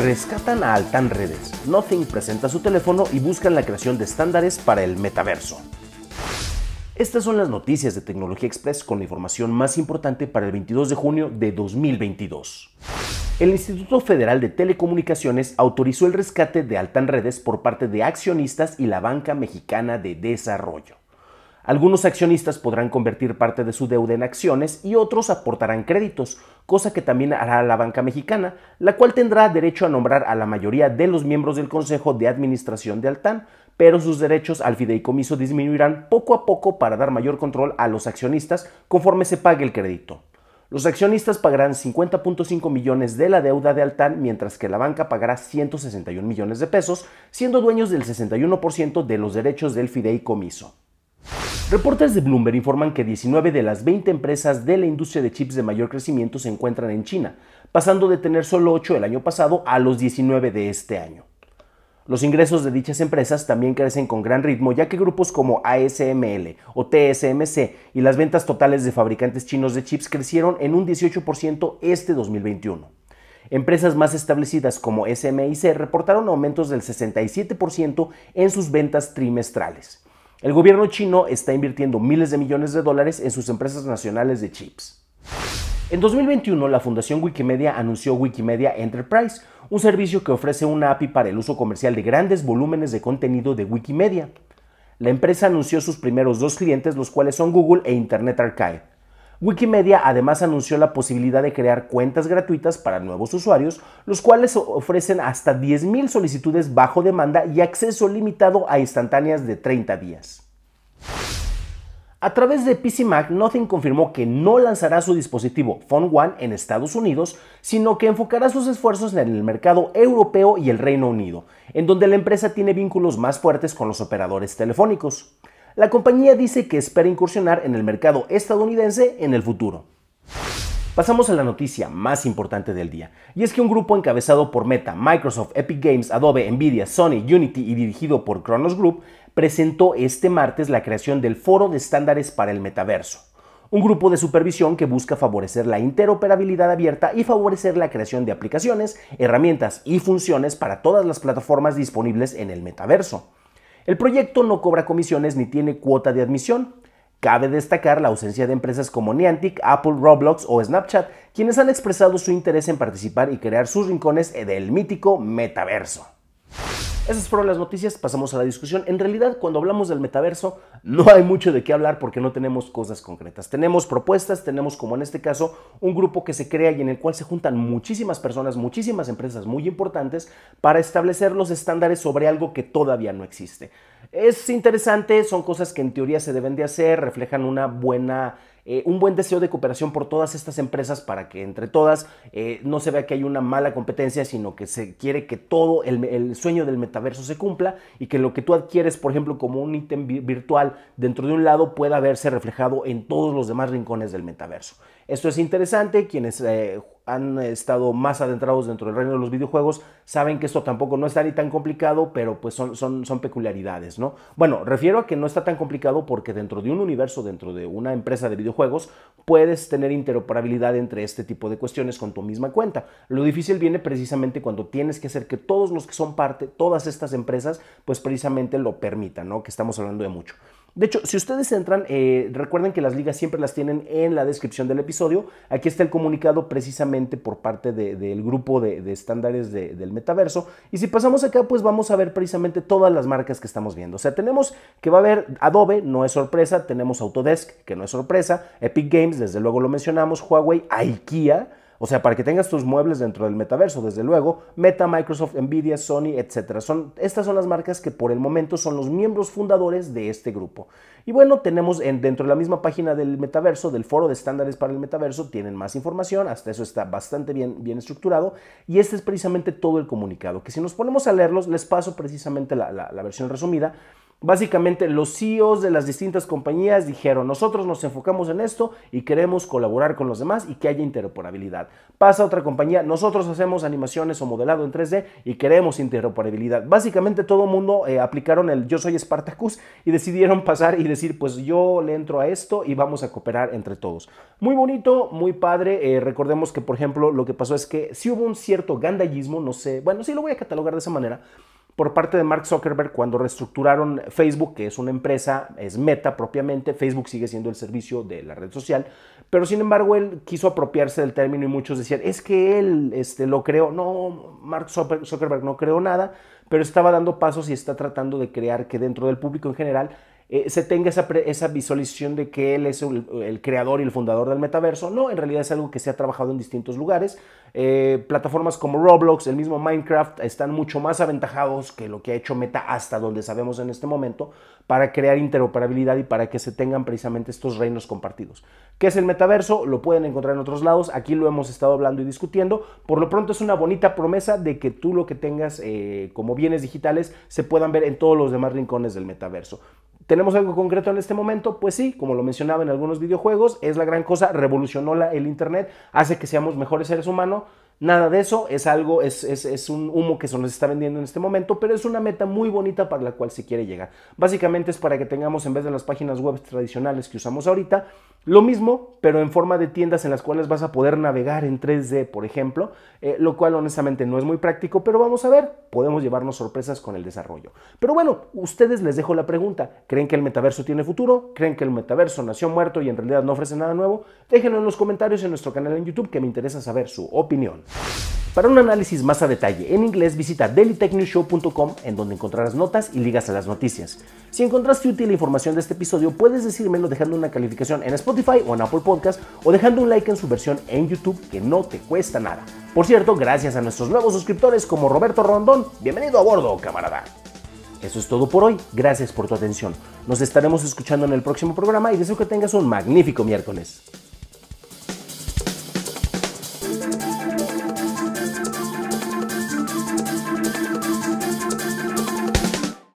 Rescatan a Altán Redes. Nothing presenta su teléfono y buscan la creación de estándares para el metaverso. Estas son las noticias de Tecnología Express con la información más importante para el 22 de junio de 2022. El Instituto Federal de Telecomunicaciones autorizó el rescate de Altán Redes por parte de accionistas y la Banca Mexicana de Desarrollo. Algunos accionistas podrán convertir parte de su deuda en acciones y otros aportarán créditos, cosa que también hará la banca mexicana, la cual tendrá derecho a nombrar a la mayoría de los miembros del Consejo de Administración de Altán, pero sus derechos al fideicomiso disminuirán poco a poco para dar mayor control a los accionistas conforme se pague el crédito. Los accionistas pagarán 50.5 millones de la deuda de Altán, mientras que la banca pagará 161 millones de pesos, siendo dueños del 61% de los derechos del fideicomiso. Reportes de Bloomberg informan que 19 de las 20 empresas de la industria de chips de mayor crecimiento se encuentran en China, pasando de tener solo 8 el año pasado a los 19 de este año. Los ingresos de dichas empresas también crecen con gran ritmo, ya que grupos como ASML o TSMC y las ventas totales de fabricantes chinos de chips crecieron en un 18% este 2021. Empresas más establecidas como SMIC reportaron aumentos del 67% en sus ventas trimestrales. El gobierno chino está invirtiendo miles de millones de dólares en sus empresas nacionales de chips. En 2021, la Fundación Wikimedia anunció Wikimedia Enterprise, un servicio que ofrece una API para el uso comercial de grandes volúmenes de contenido de Wikimedia. La empresa anunció sus primeros 2 clientes, los cuales son Google e Internet Archive. Wikimedia además anunció la posibilidad de crear cuentas gratuitas para nuevos usuarios, los cuales ofrecen hasta 10,000 solicitudes bajo demanda y acceso limitado a instantáneas de 30 días. A través de PCMag, Nothing confirmó que no lanzará su dispositivo Phone One en Estados Unidos, sino que enfocará sus esfuerzos en el mercado europeo y el Reino Unido, en donde la empresa tiene vínculos más fuertes con los operadores telefónicos. La compañía dice que espera incursionar en el mercado estadounidense en el futuro. Pasamos a la noticia más importante del día, y es que un grupo encabezado por Meta, Microsoft, Epic Games, Adobe, NVIDIA, Sony, Unity y dirigido por Khronos Group presentó este martes la creación del Foro de Estándares para el Metaverso, un grupo de supervisión que busca favorecer la interoperabilidad abierta y favorecer la creación de aplicaciones, herramientas y funciones para todas las plataformas disponibles en el metaverso. El proyecto no cobra comisiones ni tiene cuota de admisión. Cabe destacar la ausencia de empresas como Niantic, Apple, Roblox o Snapchat, quienes han expresado su interés en participar y crear sus rincones del mítico metaverso. Esas fueron las noticias, pasamos a la discusión. En realidad, cuando hablamos del metaverso, no hay mucho de qué hablar porque no tenemos cosas concretas. Tenemos propuestas, tenemos, como en este caso, un grupo que se crea y en el cual se juntan muchísimas personas, muchísimas empresas muy importantes para establecer los estándares sobre algo que todavía no existe. Es interesante, son cosas que en teoría se deben de hacer, reflejan una un buen deseo de cooperación por todas estas empresas para que entre todas no se vea que hay una mala competencia, sino que se quiere que todo el sueño del metaverso se cumpla y que lo que tú adquieres, por ejemplo, como un ítem virtual dentro de un lado pueda verse reflejado en todos los demás rincones del metaverso. Esto es interesante, quienes han estado más adentrados dentro del reino de los videojuegos saben que esto tampoco no está ni tan complicado, pero pues son peculiaridades, ¿no? Bueno, refiero a que no está tan complicado porque dentro de un universo, dentro de una empresa de videojuegos, puedes tener interoperabilidad entre este tipo de cuestiones con tu misma cuenta. Lo difícil viene precisamente cuando tienes que hacer que todos los que son parte, todas estas empresas, pues precisamente lo permitan, ¿no? Que estamos hablando de mucho. De hecho, si ustedes entran, recuerden que las ligas siempre las tienen en la descripción del episodio. Aquí está el comunicado precisamente por parte del grupo de estándares del metaverso. Y si pasamos acá, pues vamos a ver precisamente todas las marcas que estamos viendo. O sea, tenemos que va a haber Adobe, no es sorpresa. Tenemos Autodesk, que no es sorpresa. Epic Games, desde luego lo mencionamos. Huawei, IKEA. O sea, para que tengas tus muebles dentro del metaverso, desde luego, Meta, Microsoft, NVIDIA, Sony, etc. Estas son las marcas que por el momento son los miembros fundadores de este grupo. Y bueno, tenemos dentro de la misma página del metaverso, del foro de estándares para el metaverso, tienen más información, hasta eso está bastante bien estructurado. Y este es precisamente todo el comunicado, que si nos ponemos a leerlos, les paso precisamente la versión resumida. Básicamente los CEOs de las distintas compañías dijeron: nosotros nos enfocamos en esto y queremos colaborar con los demás y que haya interoperabilidad. Pasa otra compañía: nosotros hacemos animaciones o modelado en 3D y queremos interoperabilidad. Básicamente todo el mundo aplicaron el yo soy Spartacus y decidieron pasar y decir: pues yo le entro a esto y vamos a cooperar entre todos. Muy bonito, muy padre. Recordemos que, por ejemplo, lo que pasó es que sí hubo un cierto gandallismo, no sé, bueno, sí lo voy a catalogar de esa manera, por parte de Mark Zuckerberg cuando reestructuraron Facebook, que es una empresa, es Meta propiamente. Facebook sigue siendo el servicio de la red social, pero sin embargo él quiso apropiarse del término y muchos decían: es que él lo creó. No, Mark Zuckerberg no creó nada, pero estaba dando pasos y está tratando de crear que dentro del público en general se tenga esa visualización de que él es el creador y el fundador del metaverso. No, en realidad es algo que se ha trabajado en distintos lugares. Plataformas como Roblox, el mismo Minecraft, están mucho más aventajados que lo que ha hecho Meta hasta donde sabemos en este momento para crear interoperabilidad y para que se tengan precisamente estos reinos compartidos. ¿Qué es el metaverso? Lo pueden encontrar en otros lados. Aquí lo hemos estado hablando y discutiendo. Por lo pronto es una bonita promesa de que tú lo que tengas como bienes digitales se puedan ver en todos los demás rincones del metaverso. ¿Tenemos algo concreto en este momento? Pues sí, como lo mencionaba en algunos videojuegos, es la gran cosa, revolucionó el Internet, hace que seamos mejores seres humanos. Nada de eso, es algo, es un humo que se nos está vendiendo en este momento, pero es una meta muy bonita para la cual se quiere llegar. Básicamente es para que tengamos, en vez de las páginas web tradicionales que usamos ahorita, lo mismo, pero en forma de tiendas en las cuales vas a poder navegar en 3D, por ejemplo, lo cual honestamente no es muy práctico, pero vamos a ver, podemos llevarnos sorpresas con el desarrollo. Pero bueno, ustedes les dejo la pregunta: ¿creen que el metaverso tiene futuro? ¿Creen que el metaverso nació muerto y en realidad no ofrece nada nuevo? Déjenlo en los comentarios en nuestro canal en YouTube, que me interesa saber su opinión. Para un análisis más a detalle en inglés, visita dailytechnewsshow.com, en donde encontrarás notas y ligas a las noticias. Si encontraste útil la información de este episodio, puedes decírmelo dejando una calificación en Spotify o en Apple Podcast, o dejando un like en su versión en YouTube, que no te cuesta nada. Por cierto, gracias a nuestros nuevos suscriptores como Roberto Rondón. Bienvenido a bordo, camarada. Eso es todo por hoy. Gracias por tu atención. Nos estaremos escuchando en el próximo programa y deseo que tengas un magnífico miércoles.